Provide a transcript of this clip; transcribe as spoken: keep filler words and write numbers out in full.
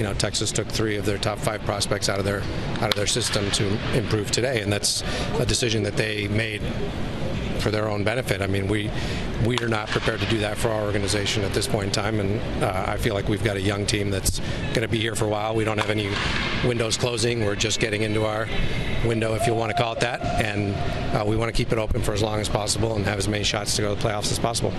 you know, Texas took three of their top five prospects out of their out of their system to improve today, and that's a decision that they made for their own benefit. I mean, we we are not prepared to do that for our organization at this point in time, and uh, I feel like we've got a young team that's going to be here for a while. We don't have any windows closing. We're just getting into our window, if you want to call it that, and uh, we want to keep it open for as long as possible and have as many shots to go to the playoffs as possible.